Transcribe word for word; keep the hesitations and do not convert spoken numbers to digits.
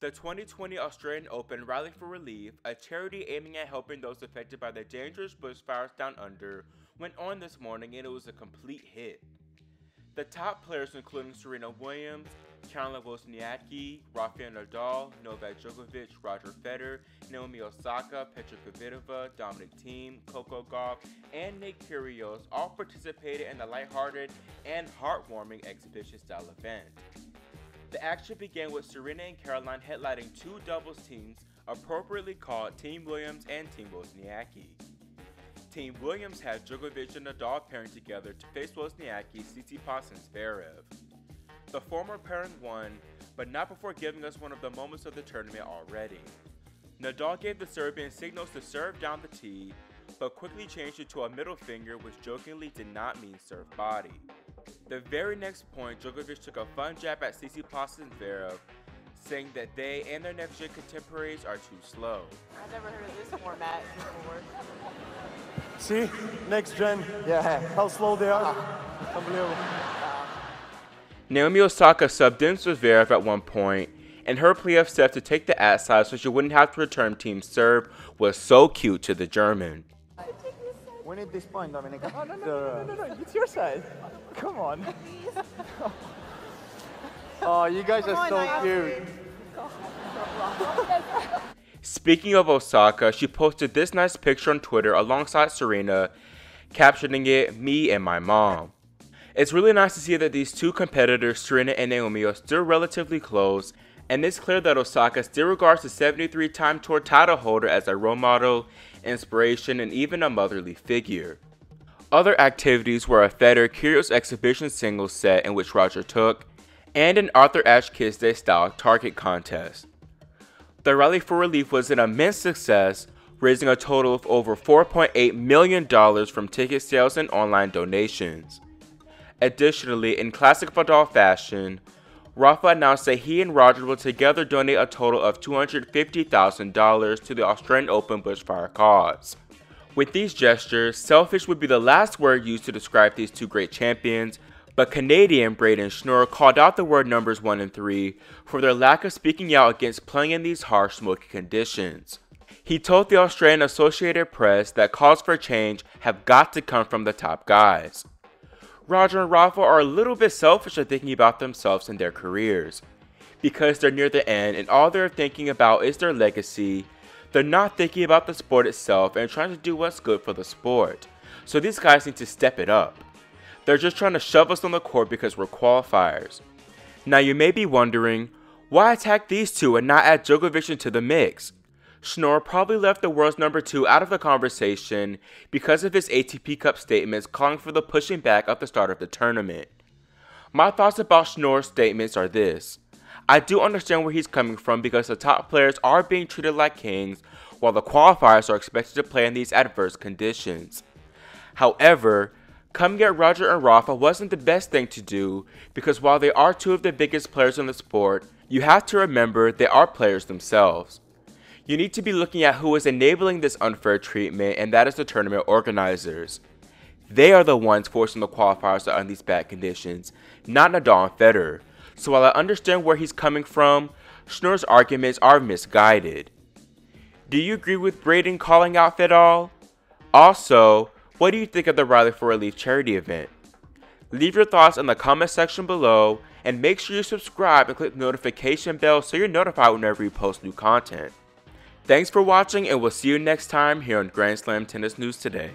The twenty twenty Australian Open Rally for Relief, a charity aiming at helping those affected by the dangerous bushfires down under, went on this morning and it was a complete hit. The top players including Serena Williams, Caroline Wozniacki, Rafael Nadal, Novak Djokovic, Roger Federer, Naomi Osaka, Petra Kvitova, Dominic Thiem, Coco Gauff, and Nick Kyrgios all participated in the lighthearted and heartwarming exhibition-style event. The action began with Serena and Caroline headlining two doubles teams appropriately called Team Williams and Team Wozniacki. Team Williams had Djokovic and Nadal pairing together to face Wozniacki, Tsitsipas, and Zverev. The former pairing won, but not before giving us one of the moments of the tournament already. Nadal gave the Serbian signals to serve down the tee, but quickly changed it to a middle finger which jokingly did not mean serve body. The very next point, Djokovic took a fun jab at Tsitsipas and Zverev, saying that they and their next gen contemporaries are too slow. I've never heard of this format before. See? Next gen. Yeah. How slow they are. Ah. Unbelievable. Ah. Naomi Osaka subbed in Zverev at one point, and her plea of Steph to take the at side so she wouldn't have to return team serve was so cute to the German. We need this point, Dominic. Oh, no, no, no, no, no, no, it's your side. Come on. Oh, you guys Come are so on, cute. Speaking of Osaka, she posted this nice picture on Twitter alongside Serena, captioning it, "Me and my mom." It's really nice to see that these two competitors, Serena and Naomi, are still relatively close, and it's clear that Osaka still regards the seventy-three-time tour title holder as a role model, inspiration, and even a motherly figure. Other activities were a Federer Kyrgios exhibition singles set in which Roger took, and an Arthur Ashe Kids Day style target contest. The Rally for Relief was an immense success, raising a total of over four point eight million dollars from ticket sales and online donations. Additionally, in classic Nadal fashion, Rafa announced that he and Roger will together donate a total of two hundred fifty thousand dollars to the Australian Open bushfire cause. With these gestures, selfish would be the last word used to describe these two great champions, but Canadian Brayden Schnur called out the word numbers one and three for their lack of speaking out against playing in these harsh, smoky conditions. He told the Australian Associated Press that calls for change have got to come from the top guys. Roger and Rafa are a little bit selfish at thinking about themselves and their careers. Because they're near the end and all they're thinking about is their legacy, they're not thinking about the sport itself and trying to do what's good for the sport. So these guys need to step it up. They're just trying to shove us on the court because we're qualifiers. Now you may be wondering, why attack these two and not add Djokovic into the mix? Schnur probably left the world's number two out of the conversation because of his A T P Cup statements calling for the pushing back at the start of the tournament. My thoughts about Schnur's statements are this. I do understand where he's coming from because the top players are being treated like kings while the qualifiers are expected to play in these adverse conditions. However, coming at Roger and Rafa wasn't the best thing to do because while they are two of the biggest players in the sport, you have to remember they are players themselves. You need to be looking at who is enabling this unfair treatment, and that is the tournament organizers. They are the ones forcing the qualifiers to earn these bad conditions, not Nadal and Federer. So while I understand where he's coming from, Schnur's arguments are misguided. Do you agree with Brayden calling out Federer? Also, what do you think of the Rally for Relief charity event? Leave your thoughts in the comment section below, and make sure you subscribe and click the notification bell so you're notified whenever we post new content. Thanks for watching, and we'll see you next time here on Grand Slam Tennis News Today.